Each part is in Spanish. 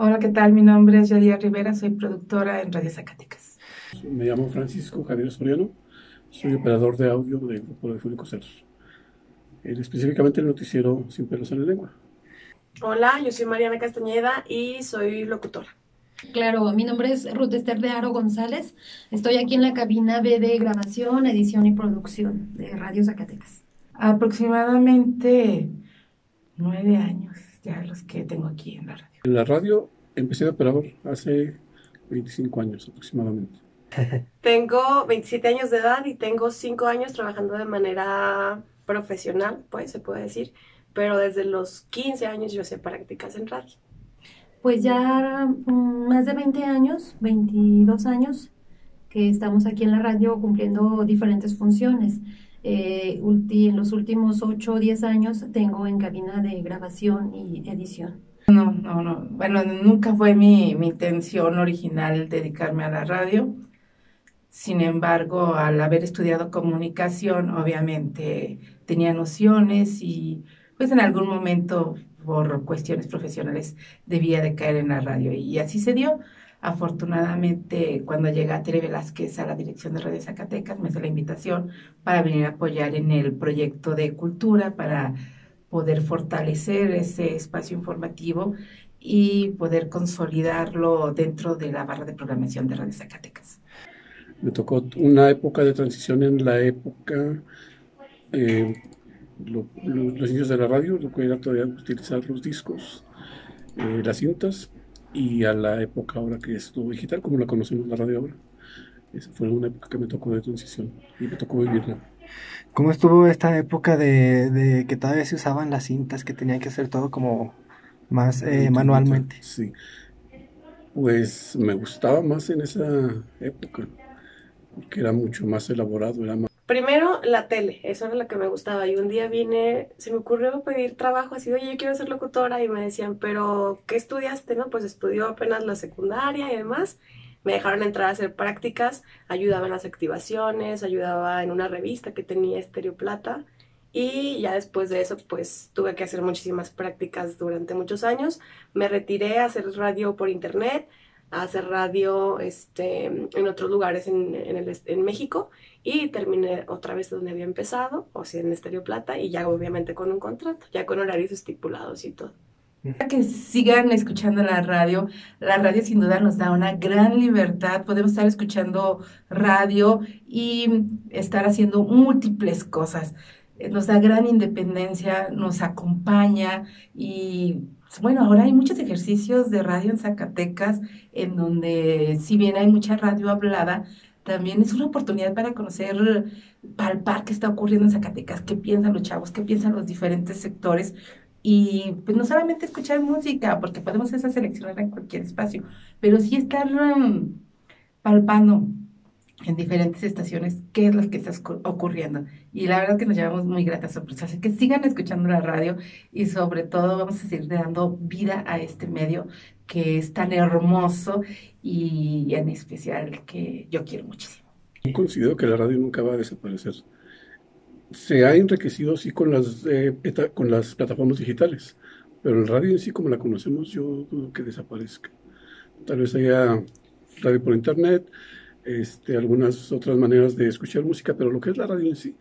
Hola, ¿qué tal? Mi nombre es Yadira Rivera, soy productora en Radio Zacatecas. Me llamo Francisco Javier Soriano, soy operador de audio del grupo de Fúbico Ceros, específicamente el noticiero Sin pelos en la Lengua. Hola, yo soy Mariana Castañeda y soy locutora. Claro, mi nombre es Ruth Esther de Aro González, estoy aquí en la cabina B de grabación, edición y producción de Radio Zacatecas. Aproximadamente 9 años ya los que tengo aquí en la radio. En la radio empecé de operador hace 25 años aproximadamente. Tengo 27 años de edad y tengo 5 años trabajando de manera profesional, pues se puede decir, pero desde los 15 años yo hacía prácticas en radio. Pues ya más de 20 años, 22 años, que estamos aquí en la radio cumpliendo diferentes funciones. En los últimos 8 o 10 años tengo en cabina de grabación y edición. No. Bueno, nunca fue mi intención original dedicarme a la radio. Sin embargo, al haber estudiado comunicación, obviamente tenía nociones y pues en algún momento por cuestiones profesionales debía de caer en la radio y así se dio. Afortunadamente, cuando llegué a Tere Velázquez a la dirección de Radio Zacatecas, me hizo la invitación para venir a apoyar en el proyecto de cultura para poder fortalecer ese espacio informativo y poder consolidarlo dentro de la barra de programación de Radio Zacatecas. Me tocó una época de transición en la época, los inicios de la radio, lo que era todavía utilizar los discos, las cintas, y a la época ahora que es todo digital, como la conocemos la radio ahora. Esa fue una época que me tocó de transición y me tocó vivirla. ¿Cómo estuvo esta época de que todavía se usaban las cintas, que tenían que hacer todo como más manualmente? Sí, pues me gustaba más en esa época, porque era mucho más elaborado, era más... Primero, la tele, eso era lo que me gustaba, y un día vine, se me ocurrió pedir trabajo, así, oye, yo quiero ser locutora, y me decían, pero, ¿qué estudiaste? No, pues estudió apenas la secundaria y demás, me dejaron entrar a hacer prácticas, ayudaba en las activaciones, ayudaba en una revista que tenía Estereoplata, y ya después de eso, pues, tuve que hacer muchísimas prácticas durante muchos años, me retiré a hacer radio por internet, a hacer radio en otros lugares en México y terminé otra vez donde había empezado, o sea, en Estereoplata, y ya obviamente con un contrato, ya con horarios estipulados y todo. Que sigan escuchando la radio sin duda nos da una gran libertad, podemos estar escuchando radio y estar haciendo múltiples cosas, nos da gran independencia, nos acompaña y... Bueno, ahora hay muchos ejercicios de radio en Zacatecas, en donde si bien hay mucha radio hablada, también es una oportunidad para conocer, palpar qué está ocurriendo en Zacatecas, qué piensan los chavos, qué piensan los diferentes sectores. Y pues no solamente escuchar música, porque podemos esa seleccionar en cualquier espacio, pero sí estar palpando en diferentes estaciones qué es lo que está ocurriendo. Y la verdad es que nos llevamos muy gratas sorpresas. Así que sigan escuchando la radio y sobre todo vamos a seguir dando vida a este medio que es tan hermoso y en especial que yo quiero muchísimo. Yo considero que la radio nunca va a desaparecer. Se ha enriquecido sí con las plataformas digitales, pero el radio en sí como la conocemos yo dudo que desaparezca. Tal vez haya radio por internet, algunas otras maneras de escuchar música, pero lo que es la radio en sí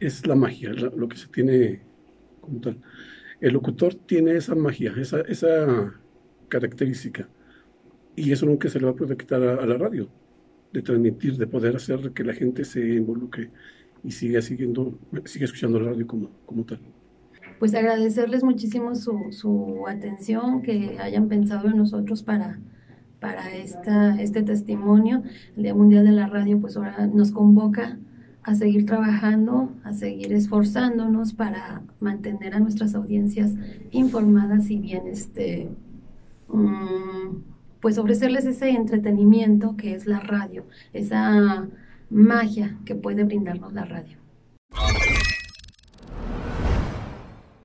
es la magia, lo que se tiene como tal. El locutor tiene esa magia, esa característica, y eso nunca se le va a poder quitar a la radio, de transmitir, de poder hacer que la gente se involucre y siga escuchando la radio como tal. Pues agradecerles muchísimo su atención, que hayan pensado en nosotros para este testimonio. El Día Mundial de la Radio pues ahora nos convoca a seguir trabajando, a seguir esforzándonos para mantener a nuestras audiencias informadas y bien pues ofrecerles ese entretenimiento que es la radio, esa magia que puede brindarnos la radio.